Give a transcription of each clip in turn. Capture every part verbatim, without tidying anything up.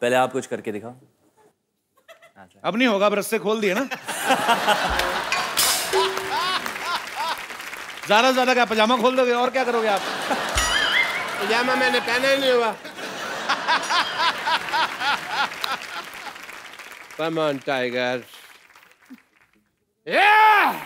पहले आप कुछ करके दिखाओ। अब नहीं होगा, ब्रश से खोल दिए ना। ज़्यादा से ज़्यादा क्या पजामा खोल दोगे और क्या करोगे आप? पजामा मैंने पहना ही नहीं हुआ। Come on, tiger. Yeah!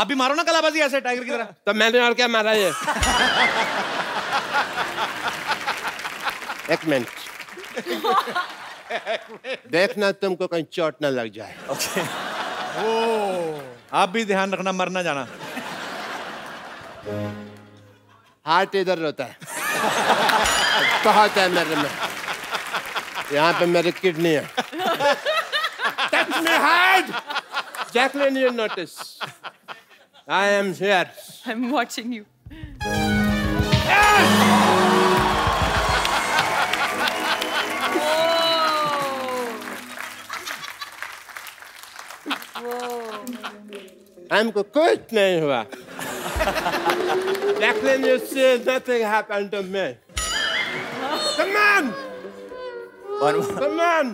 आप भी मारो ना कलाबाजी ऐसे टाइगर की तरह। तो मैंने और क्या मारा ये? एक मिनट। देखना तुमको कहीं चोट ना लग जाए। ओके। ओह। आप भी ध्यान रखना, मरना जाना। हार्ट इधर रोता है। बहुत है मेरे में। यहाँ पे मेरी किडनी है। Touch my head. Jacqueline, you notice. I am here. I'm watching you. हमको कुछ नहीं हुआ। Jacqueline, you see, nothing happened to me. Come on. Come on.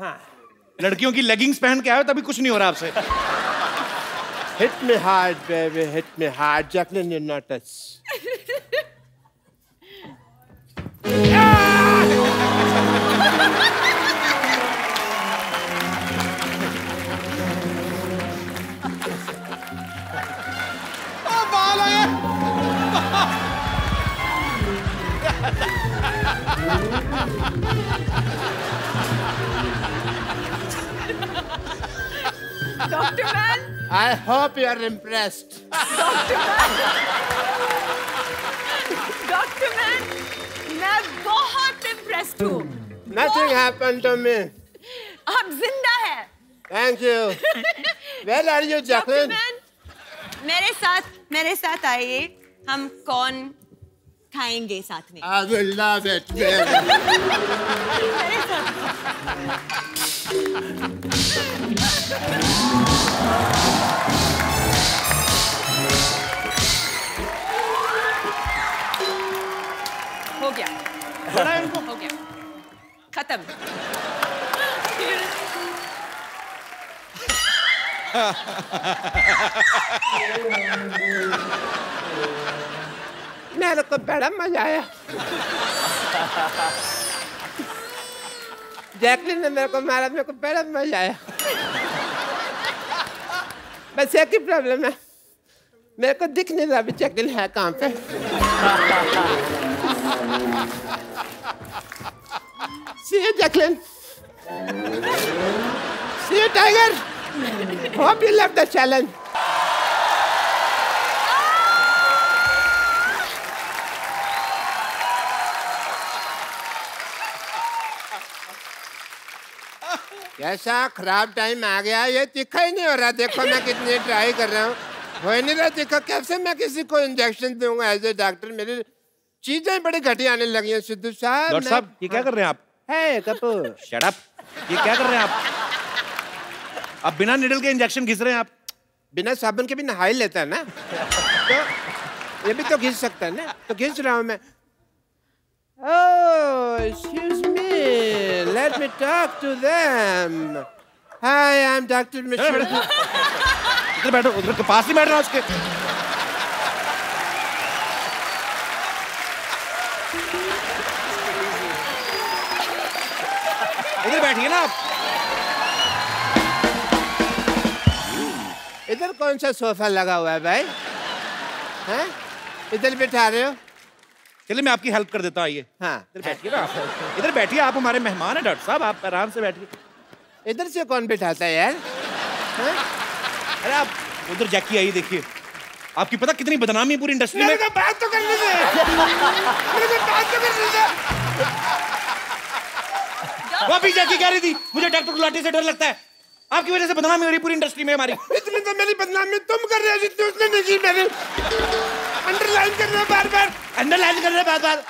हाँ। लड़कियों की leggings पहन के आए तभी कुछ नहीं हो रहा आपसे। Hit me hard, baby. Hit me hard, Jacqueline. You're not us. Oh, Bala! Doctor Man. I hope you are impressed. Doctor Man, Doctor Man, मैं बहुत impressed हूँ. Nothing happened to me. आप जिंदा हैं. Thank you. Where are you, Jacqueline? Doctor Man, मेरे साथ मेरे साथ आइए. हम कौन खाएंगे साथ में? I will love it. मेरे साथ. हो गया, हो गया, खत्म। मेरे को बड़ा मजा आया। जैकलिन ने मेरे को मारा, मेरे को बड़ा मजा आया। बस एक ही प्रॉब्लम है, मेरे को दिख नहीं रहा भी जैकलिन है कहाँ पे। See you, Jacqueline. See you, tiger. Hope you love the challenge. कैसा खराब टाइम आ गया, ये तीखा ही नहीं हो रहा। देखो मैं कितनी ट्राई कर रहा हूँ, हो ही नहीं रहा तीखा। कैसे मैं किसी को इंजेक्शन दूंगा एज ए डॉक्टर? मेरी चीजें बड़ी घटिया आने लगी हैं। सिद्धू साहब, डॉक्टर साहब, ये क्या कर रहे हैं आप? है कपूर, शट अप। ये क्या कर रहे हैं आप? आप बिना निडल के इंजेक्शन घिस रहे हैं। आप बिना साबुन के भी नहाई लेता है ना, तो ये भी तो घिस सकता है ना, तो घिस रहा हूँ मैं। Oh, excuse me. Let me talk to them. Hi, I'm Doctor Mashoor. इधर बैठो, उधर के पास ही बैठ रहा उसके। इधर बैठिए ना आप। इधर कौन सा सोफा लगा हुआ है भाई? हाँ? इधर बैठा रहे हो? चलिए मैं आपकी हेल्प कर देता हूँ। आइए, हाँ इधर बैठिए ना आप। इधर बैठिए आप, हमारे मेहमान हैं डॉक्टर साहब, आप आराम से बैठिए। इधर से कौन बैठाता है यार? अरे आप उधर जाके आइए, देखिए आपकी पता कितनी बदनामी पूरी इंडस्ट्री में। बात तो कर लीजिए। बात तो कर लीजिए। वो बीजेपी कह रही थी मुझे डॉक्टर गुलाटी से डर लगता है, आपकी वजह से बदनामी हो रही पूरी इंडस्ट्री में हमारी। इतनी तो मेरी बदनामी तुम कर रहे हो जितनी उसने नहीं की। मैंने अंडरलाइन कर रहे बार बार, अंडरलाइन कर रहे बार बार।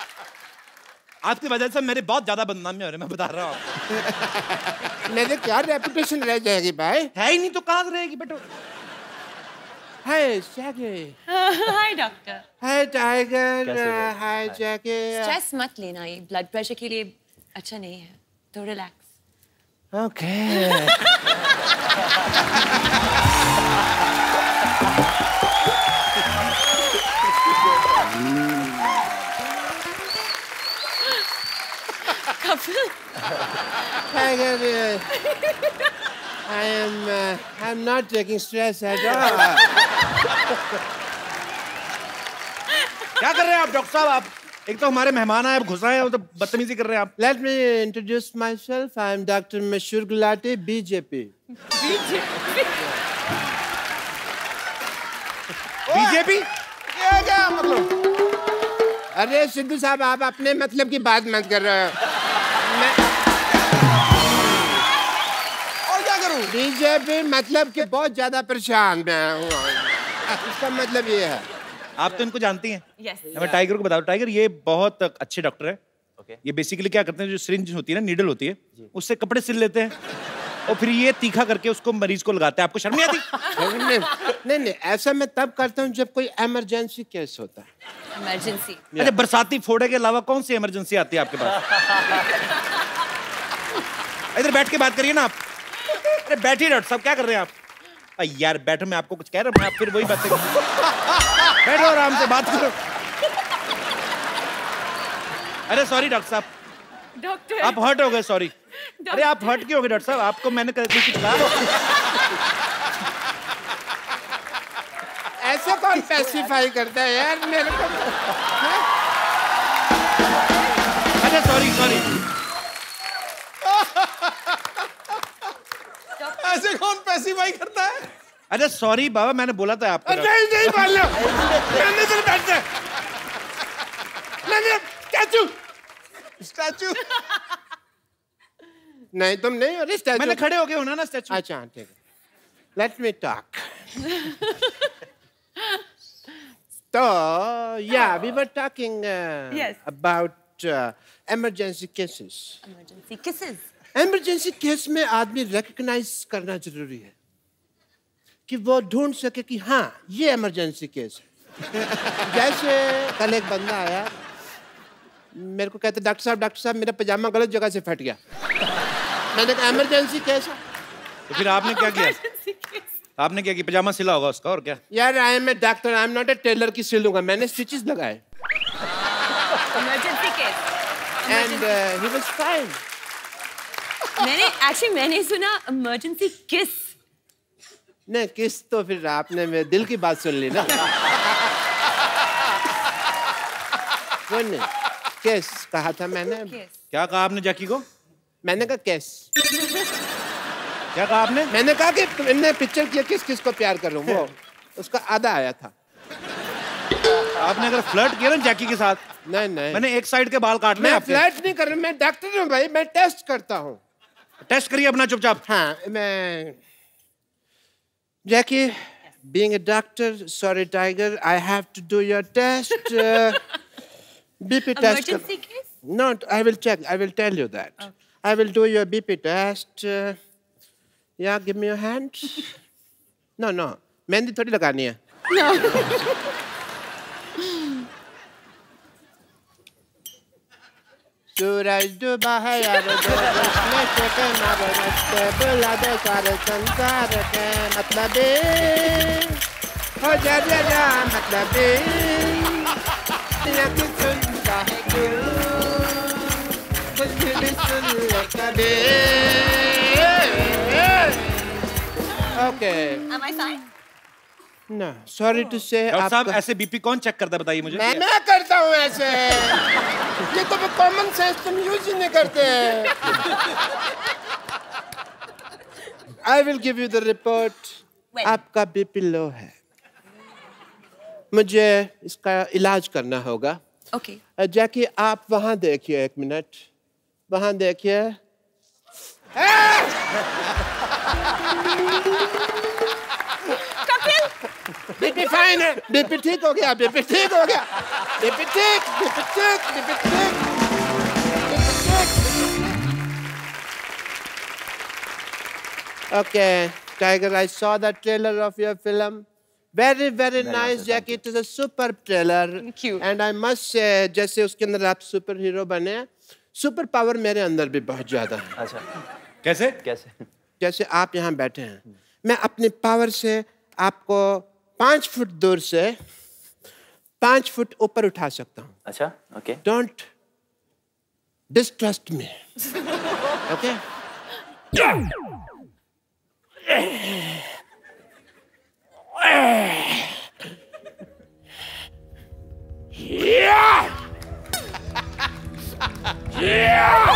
आपकी वजह से मेरी बहुत ज्यादा बदनामी हो रही, मैं बता रहा हूँ। मेरे क्या रेपुटेशन रह जाएगी भाई। है ही नहीं तो कहाँ रहेगी बेटो। Hi, Jackie. Uh, hi, doctor. Hi, Tiger. Uh, hi, Jackie. Stress मत लेना, ये blood pressure के लिए अच्छा नहीं है, तो relax. Okay. Kapil. Tiger. I am. Uh, I'm not taking stress at all. क्या कर रहे हैं आप डॉक्टर साहब? आप एक तो हमारे मेहमान हैं, आप घुसा हैं, तो बदतमीजी कर रहे हैं आप। Let me introduce myself. I am Doctor Mashoor Gulati, B J P. B J P. B J P? क्या क्या मतलब? अरे सिद्धू साहब आप अपने मतलब की बात मत कर रहे हो। और क्या करूं? B J P मतलब कि बहुत ज़्यादा परेशान मैं हूँ। इसका मतलब ये है आप तो इनको जानती हैं। yes. हमें टाइगर को बताओ। टाइगर ये बहुत अच्छे डॉक्टर हैं। okay. ये बेसिकली क्या करते हैं, जो सिरिंज होती है ना, नीडल होती है, उससे कपड़े सिल लेते हैं और फिर ये तीखा करके उसको मरीज को लगाते हैं। आपको शर्म नहीं आती? नहीं, नहीं नहीं ऐसा मैं तब करता हूँ जब कोई इमरजेंसी केस होता है। इमरजेंसी? अरे बरसाती फोड़े के अलावा कौन सी इमरजेंसी आती है आपके पास? इधर बैठ के बात करिए ना आप। अरे बैठिए डॉक्टर साहब, क्या कर रहे हैं आप? यार बैठो, मैं आपको कुछ कह रहा हूँ, आप फिर वही बातें। बैठो आराम से बात करो। अरे सॉरी डॉक्टर साहब। डॉक्टर आप हर्ट हो गए? सॉरी। अरे आप हर्ट क्यों हो गए डॉक्टर साहब? आपको मैंने कभी कुछ कहा? ऐसा कौन स्पेसिफाई करता है यार मेरे को? अरे सॉरी सॉरी। ऐसे कौन पैसे भाई करता है? अरे सॉरी बाबा, मैंने बोला था आपको। नहीं नहीं मान लो, मैंने तो बैठते नहीं। स्टैचू स्टैचू नहीं, तुम नहीं। अरे स्टैचू मैंने खड़े हो गए होना ना स्टैचू। अच्छा ठीक है, लेट मी टॉक। तो yeah we were talking about emergency cases. Emergency cases emergency case में आदमी रिकग्नाइज करना जरूरी है कि वो ढूंढ सके कि हाँ ये इमरजेंसी केस है। जैसे कल एक बंदा आया मेरे को कहता, डॉक्टर साहब डॉक्टर साहब मेरा पजामा गलत जगह से फट गया। मैंने कहा इमरजेंसी केस है। तो फिर आपने क्या किया? आपने क्या किया? पजामा सिला होगा उसका और क्या? यार I am a doctor, I am not a tailor की सिलूंगा। मैंने स्टिचेस लगाए एंड ही वाज फाइन। मैंने एक्चुअली मैंने सुना इमरजेंसी किस। नहीं किस तो फिर आपने मेरे दिल की बात सुन ली ना। किस कहा था मैंने? क्या कहा आपने जैकी को? मैंने कहा किस। क्या कहा आपने? मैंने कहा कि तुमने पिक्चर किया किस किस को प्यार करूं, वो उसका आधा आया था। आपने अगर फ्लर्ट किया ना जैकी के साथ? नहीं नहीं मैंने एक साइड के बाल काटने। मैं फ्लर्ट नहीं कर रहा, मैं डॉक्टर हूँ भाई, मैं टेस्ट करता हूँ। टेस्ट करिए अपना चुपचाप। हाँ मैं Jackie being a doctor, sorry tiger, I have to do your test. BP test. No I will check, I will tell you that. I will do your BP test. Yeah give me your hand. No no मेहंदी थोड़ी लगानी है। सूरज डूबा है यार उसमें छोटे नवरत्न, बुला दो सारे संसार के मतलब हो जा जा मतलब सुनता है कुछ भी सुन लो कभी। ओके ना सॉरी टू से आप साहब ऐसे बीपी कौन चेक करता है बताइए मुझे? मैं मैं करता हूँ ऐसे। ये तो कॉमन सेंस तुम यूज ही नहीं करते। I will give you the report. आपका बीपी लो है। मुझे इसका इलाज करना होगा। Okay okay. जाके आप वहाँ देखिए, एक मिनट वहाँ देखिए। बीपी फाइन है, बीपी ठीक हो गया, बीपी ठीक हो गया, बीपी ठीक, बीपी ठीक, बीपी ठीक, okay. Tiger, I saw the trailer of your film, very very nice Jackie, it is a superb trailer. Thank you. And I must say, जैसे उसके अंदर आप सुपर हीरो बने, सुपर पावर मेरे अंदर भी बहुत ज्यादा है। अच्छा कैसे कैसे? जैसे आप यहाँ बैठे हैं, मैं अपनी पावर से आपको पाँच फुट दूर से पाँच फुट ऊपर उठा सकता हूँ। अच्छा okay, don't distrust me, okay. Yeah! Yeah!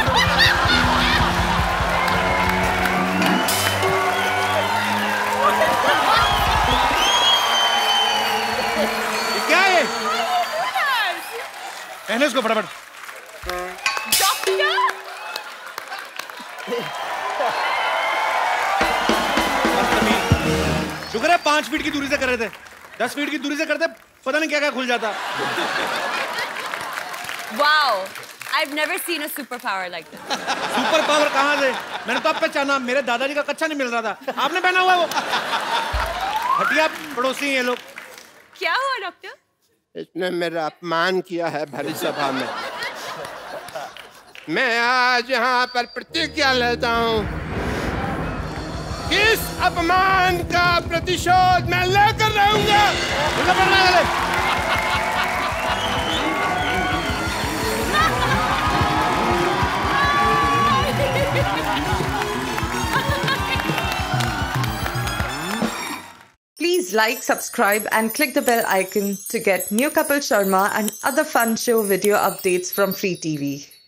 पहने इसको फटाफट। शुक्र है पांच फीट की दूरी से कर रहे थे, दस फीट की दूरी से करते पता नहीं क्या क्या खुल जाता। Wow, I've never seen a superpower like this. Superpower कहाँ से? मैंने तो आप पहचाना, मेरे दादाजी का कच्चा नहीं मिल रहा था, आपने पहना हुआ वो। हटिया पड़ोसी हैं ये लोग। क्या हुआ डॉक्टर? इसने मेरा अपमान किया है भरी सभा में। मैं आज यहाँ पर प्रतिज्ञा लेता हूँ, इस अपमान का प्रतिशोध मैं लेकर रहूंगा। Please like, subscribe and click the bell icon to get new Kapil Sharma and other fun show video updates from Free T V.